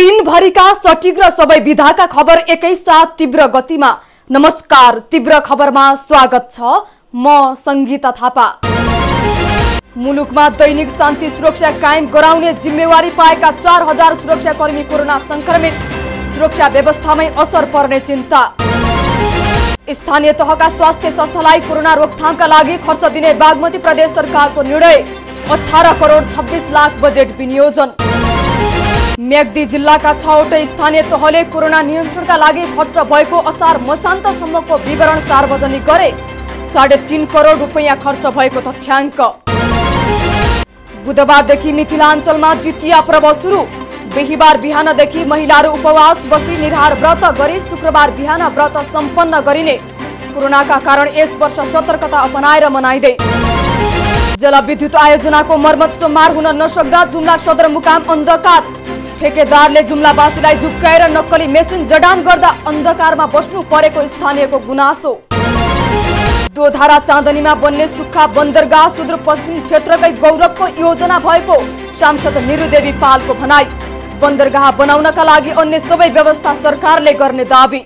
दिन भरी का सटीक र सबै विधाका खबर एकैसाथ तीव्र गतिमा। नमस्कार, तीव्र खबरमा स्वागत छ। म संगीता थापा। मुलुकमा दैनिक शान्ति सुरक्षा कायम गराउने जिम्मेवारी पाएका 4000 सुरक्षाकर्मी कोरोना संक्रमित। सुरक्षा व्यवस्थामै असर पर्ने चिन्ता। स्थानीय तहका स्वास्थ्य संस्थालाई कोरोना रोकथामका लागि खर्च दिने बागमती प्रदेश सरकारको निर्णय। 18,26,00,000 बजेट विनियोजन। मेगदी जिल्लाका 6 वटा स्थानीय तहले कोरोना नियन्त्रणका लागि खर्च भएको असार मसान्तसम्मको विवरण सार्वजनिक गरे। 3.5 करोड रुपैयाँ खर्च भएको तथ्याङ्क। बुधबारदेखि मिथिलाञ्चलमा जितिया पर्व सुरु। बिहिबार बिहानदेखि महिलाहरू उपवास बसी निधार व्रत गरी शुक्रबार बिहान व्रत सम्पन्न गरिने। कोरोनाका कारण यस वर्ष सतर्कता अपनाएर मनाइदै। जलविद्युत आयोजनाको मर्मत सोमबार हुन नसक्दा जुम्ला सदरमुकाम अन्धकार। ठेकेदारले जुम्लावासीलाई झुक्काएर नक्कली मेसिन जडान गर्दा अन्धकारमा बस्नु परेको स्थानीयको गुनासो। दोधारा चाँदनीमा बन्ने सुक्खा बन्दरगाह सुदूरपश्चिम क्षेत्रकै गौरवको योजना भएको सांसद निरुदेवी पालको भनाई। बन्दरगाह बनाउनका लागि अन्य सबै व्यवस्था सरकारले गर्ने दाबी।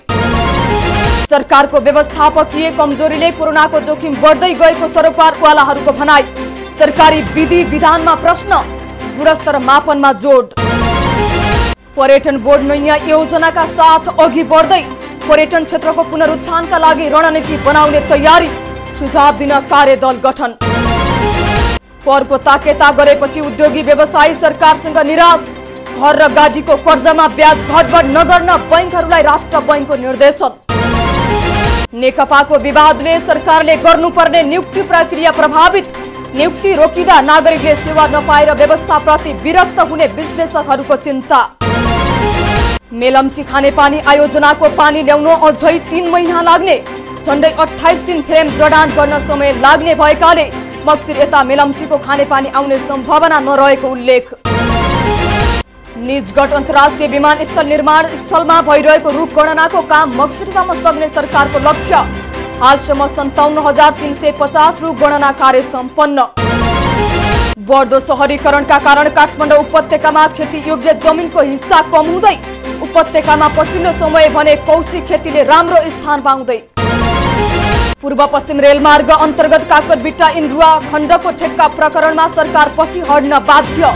सरकारको व्यवस्थापकीय कमजोरीले कोरोनाको जोखिम बढ्दै गएको सरोकारवालाहरूको भनाई। सरकारी विधि विधानमा प्रश्न, गुणस्तर मापनमा जोड। पर्यटन बोर्ड नयाँ योजनाका साथ अघि बढ्दै पर्यटन क्षेत्रको पुनरुत्थानका लागि रणनीति बनाउने तयारी। सुझाव दिन कार्यदल गठन। करको ताकेता गरेपछि उद्योगी व्यवसायी सरकारसँग निराश। घर र गाडीको कर्जामा ब्याज घटबढ नगर्न बैंकहरूलाई राष्ट्र बैंकको निर्देशन। नेकपाको विवादले सरकारले गर्नुपर्ने नियुक्ति प्रक्रिया प्रभावित। नियुक्ति रोकिँदा नागरिकले सेवा नपाएर व्यवस्थाप्रति विरक्त हुने विश्लेषकहरूको चिन्ता। मेलम्ची खानेपानी आयोजनाको पानी ल्याउन अझै 3 महिना लाग्ने। झन्डै 28 दिन फ्रेम जडान गर्न समय लाग्ने भएकाले मक्सिर यता मेलम्चीको खानेपानी आउने सम्भावना नरहेको उल्लेख। निजगढ अन्तर्राष्ट्रिय विमानस्थल निर्माण स्थलमा भइरहेको रूप गणनाको काम मक्सिरसम्म सक्ने सरकारको लक्ष्य। हालसम्म 57,350 रूप गणना कार्य सम्पन्न। बढ्दो सहरीकरणका कारण काठमाडौँ उपत्यकामा खेतीयोग्य जमिनको हिस्सा कम हुँदै। उपत्यकामा पछिल्लो समय भने कौशी खेतीले राम्रो स्थान पाउँदै। पूर्व पश्चिम रेलमार्ग अन्तर्गत काकरबिट्टा इन्डुवा खण्डको ठेक्का प्रकरणमा सरकार पछि हट्न बाध्य।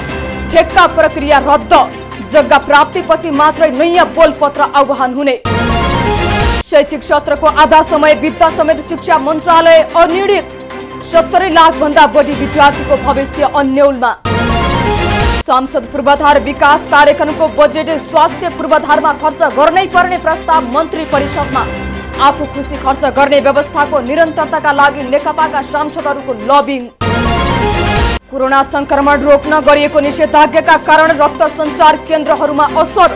ठेक्का प्रक्रिया रद्द। जग्गा प्राप्तिपछि मात्रै नयाँ बोलपत्र आह्वान हुने। शैक्षिक सत्रको आधा समय बित्दा समेत शिक्षा मन्त्रालय अनिर्णित। 70 लाख भन्दा बढी विद्यार्थीको भविष्य अन्यलमा। सांसद पूर्वाधार विकास कार्यक्रमको बजेट स्वास्थ्य पूर्वाधारमा खर्च गर्नै पर्ने प्रस्ताव मन्त्री परिषदमा। आफू खुसी खर्च गर्ने व्यवस्थाको निरन्तरताका लागि नेकपाका सांसदहरूको लबिङ। कोरोना संक्रमण रोक्न गरिएको निषेधाज्ञाका कारण रक्त सञ्चार केन्द्रहरूमा असर।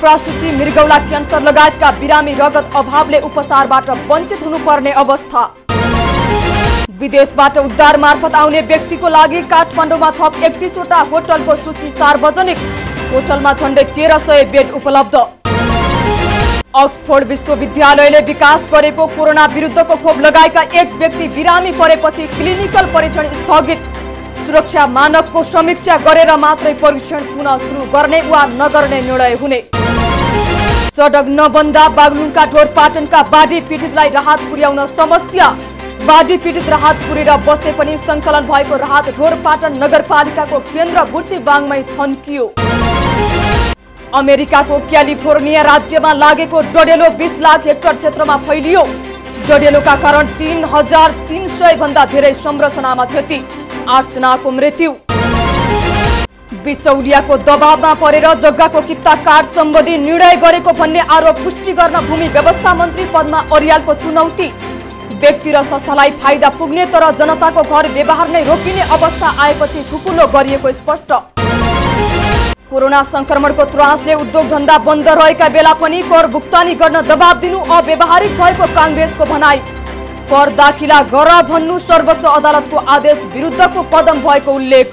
प्रसुति, मृगौला क्यान्सर लगायतका बिरामी रगत अभावले उपचारबाट वञ्चित हुनुपर्ने अवस्था। विदेशबाट उद्धार मार्फत आउने व्यक्तिको लागि काठमाडौँमा थप 31 वटा होटलको सूची सार्वजनिक। होटलमा झण्डै 1300 बेड उपलब्ध। अक्सफोर्ड विश्वविद्यालयले विकास गरेको कोरोना विरुद्धको खोप लगाएका एक व्यक्ति बिरामी परेपछि क्लिनिकल परीक्षण स्थगित। सुरक्षा मानकको समीक्षा गरेर मात्रै परीक्षण पुनः सुरु गर्ने वा नगर्ने निर्णय हुने। सडक नबन्दा बागलुङका ढोरपाटनका बाढी पीडितलाई राहत पुर्याउन समस्या। बाढी पीडित राहत पुरेर बसे पनि सङ्कलन भएको राहत ढोरपाटन नगरपालिकाको केन्द्र बुर्तिवाङमै थन्कियो। अमेरिकाको क्यालिफोर्निया राज्यमा लागेको डडेलो 20 लाख हेक्टर क्षेत्रमा फैलियो। डडेलोका कारण 3,300 भन्दा धेरै संरचनामा क्षति। 8 जनाको मृत्यु। बिचौलियाको दबावमा परेर जग्गाको किता कार्ड सम्बन्धी निर्णय गरेको भन्ने आरोप पुष्टि गर्न भूमि व्यवस्था मन्त्री पद्मा अर्यालको चुनौती। व्यक्ति र संस्थालाई फाइदा पुग्ने तर जनताको घर व्यवहार नै रोकिने अवस्था आएपछि ठुकुलो गरिएको स्पष्ट। कोरोना संक्रमणको त्रासले उद्योग धन्दा बन्द रहेका बेला पनि कर भुक्तानी गर्न दबाब दिनु अव्यावहारिक भएको काङ्ग्रेसको भनाई। कर दाखिला गर भन्नु सर्वोच्च अदालतको आदेश विरुद्धको कदम भएको उल्लेख।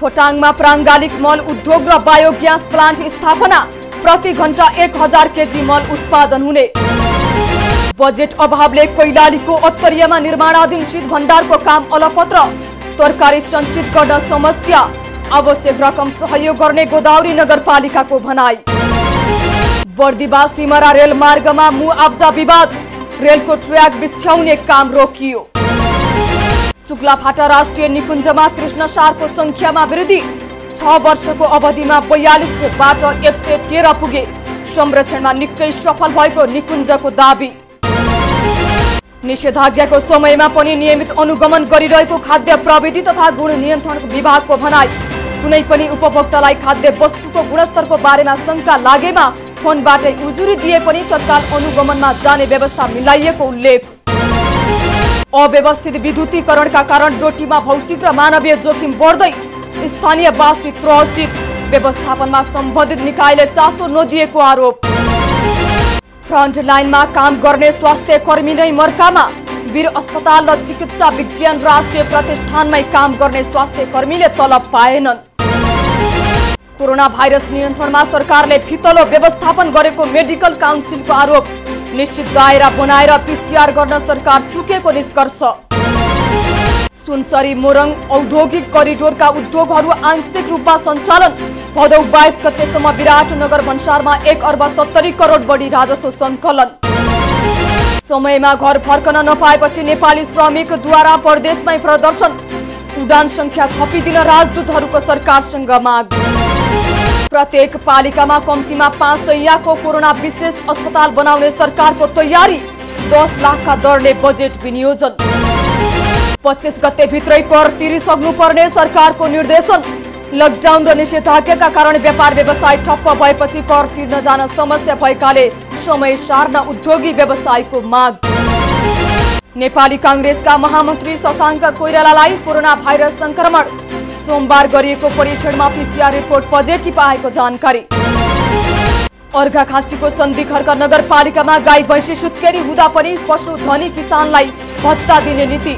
खोटाङमा प्राङ्गालिक मल उद्योग र बायोग्यास प्लान्ट स्थापना। प्रति घण्टा 1000 केजी मल उत्पादन हुने। बजेट अभावले कैलालीको अत्तरियामा निर्माणाधीन शीत भण्डारको काम अलपत्र। तरकारी सञ्चित गर्न समस्या। आवश्यक रकम सहयोग गर्ने गोदावरी नगरपालिकाको भनाई। बर्दिबास सिमरा रेल मार्गमा मुआब्जा विवाद, रेलको ट्र्याक बिछ्याउने काम रोकियो। शुक्लाफाटा राष्ट्रिय निकुञ्जमा कृष्णसारको संख्यामा वृद्धि, 6 वर्षको अवधिमा 42बाट 113 पुगे। संरक्षणमा निकै सफल भएको निकुञ्जको दाबी। निषेधाज्ञाको समयमा पनि नियमित अनुगमन गरिरहेको खाद्य प्रविधि तथा गुण नियन्त्रण विभागको भनाई। कुनै पनि उपभोक्तालाई खाद्य वस्तुको गुणस्तरको बारेमा शंका लागेमा फोनबाटै उजुरी दिए पनि तत्काल अनुगमनमा जाने व्यवस्था मिलाइएको उल्लेख। अव्यवस्थित विद्युतीकरणका कारण डोटीमा भौतिक र मानवीय जोखिम बढ्दै स्थानीयवासी त्रसित, व्यवस्थापनमा सम्बन्धित निकायले चासो नदिएको आरोप। फ्रन्ट लाइनमा काम गर्ने स्वास्थ्य कर्मी नै मर्कामा, वीर अस्पताल र चिकित्सा विज्ञान राष्ट्रिय प्रतिष्ठानमै काम गर्ने स्वास्थ्य कर्मीले तलब पाएनन्। कोरोना भाइरस नियन्त्रणमा सरकारले फितलो व्यवस्थापन गरेको मेडिकल काउन्सिलको आरोप। निश्चित दायरा बनाएर पीसीआर गर्न सरकार चुकेको निष्कर्ष। सुनसरी मोरङ औद्योगिक करिडोरका उद्योगहरू आंशिक रूपमा सञ्चालन, भदौ 22 गतेसम्म विराटनगर भन्सारमा 1 अर्ब 70 करोड बढी राजस्व सङ्कलन। समयमा घर फर्कन नपाएपछि नेपाली श्रमिकद्वारा परदेशमै प्रदर्शन, उडान संख्या थपिदिन राजदूतहरूको सरकारसँग माग। प्रत्येक पालिकामा कम्तीमा 5 शैय्याको कोरोना विशेष अस्पताल बनाउने सरकारको तयारी, 10 लाखका दरले बजेट विनियोजन। 25 गते भित्रै कर तिरिसक्नु पर्ने सरकारको निर्देशन, लकडाउन र निषेधाज्ञाका कारण व्यापार व्यवसाय ठप्प भएपछि कर तिर्न जान समस्या भएकाले समय सार्न उद्योगी व्यवसायको माग। नेपाली कांग्रेसका महामन्त्री शशाङ्क कोइरालालाई कोरोना भाइरस संक्रमण, सोमबार गरिएको परीक्षणमा पीसीआर रिपोर्ट पोजिटिभ आएको जानकारी। अर्घाखाँचीको सन्धिखर्क नगरपालिकामा गाई भैँसी सुत्केरी हुँदा पनि पशु धनी किसानलाई भत्ता दिने नीति,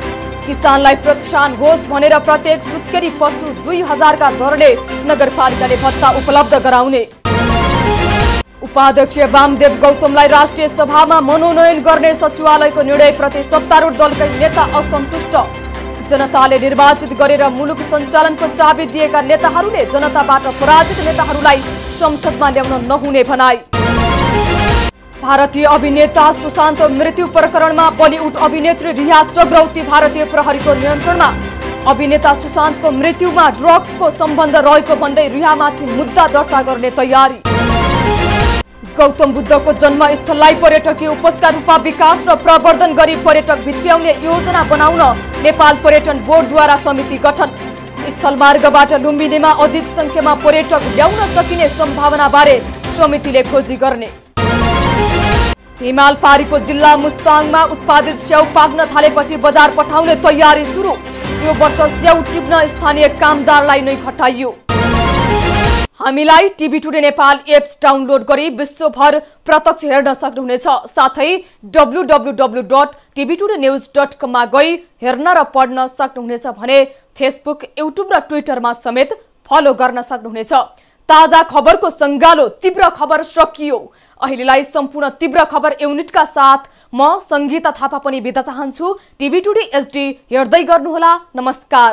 किसानलाई प्रोत्साहन होस् भनेर प्रत्येक सुत्केरी पशु 2000का दरले नगरपालिकाले भत्ता उपलब्ध गराउने। उपाध्यक्ष वामदेव गौतमलाई राष्ट्रिय सभामा मनोनयन गर्ने सचिवालयको निर्णयप्रति सत्तारूढ दलकै नेता असन्तुष्ट, जनताले निर्वाचित गरेर मुलुक सञ्चालनको चाबी दिएका नेताहरूले जनताबाट पराजित नेताहरूलाई संसदमा ल्याउन नहुने भनाई। भारतीय अभिनेता सुशान्तको मृत्यु प्रकरणमा बलिउड अभिनेत्री रिया चक्रवर्ती भारतीय प्रहरीको नियन्त्रणमा। अभिनेता सुशान्तको मृत्युमा ड्रग्सको सम्बन्ध रहेको भन्दै रियामाथि मुद्दा दर्ता गर्ने तयारी। गौतम बुद्धको जन्मस्थललाई पर्यटकीय उपजका रूपमा विकास र प्रवर्धन गरी पर्यटक भित्र्याउने योजना बनाउन नेपाल पर्यटन बोर्डद्वारा समिति गठन। स्थलमार्गबाट लुम्बिनीमा अधिक संख्यामा पर्यटक ल्याउन सकिने सम्भावनाबारे समितिले खोजी गर्ने। हिमाल पारीको जिल्ला मुस्ताङमा उत्पादित स्याउ पाक्न थालेपछि बजार पठाउने तयारी सुरु, यो वर्ष स्याउ टिप्न स्थानीय कामदारलाई नै खटाइयो। हामीलाई TV today Nepal apps download गरी विश्वभर प्रत्यक्ष हेर्न सक्नुहुनेछ। साथै www.tvtodanews.com मा गई हेर्न र पढ्न सक्नुहुनेछ भने फेसबुक, युट्युब र ट्विटरमा समेत फलो गर्न सक्नुहुनेछ। ताजा खबरको संगालो तीव्र खबर सकियो। अहिलेलाई सम्पूर्ण तीव्र खबर युनिटका साथ म संगीता थापा पनि बिदा चाहन्छु। टिभी टुडे एसडी हेर्दै गर्नुहोला। नमस्कार।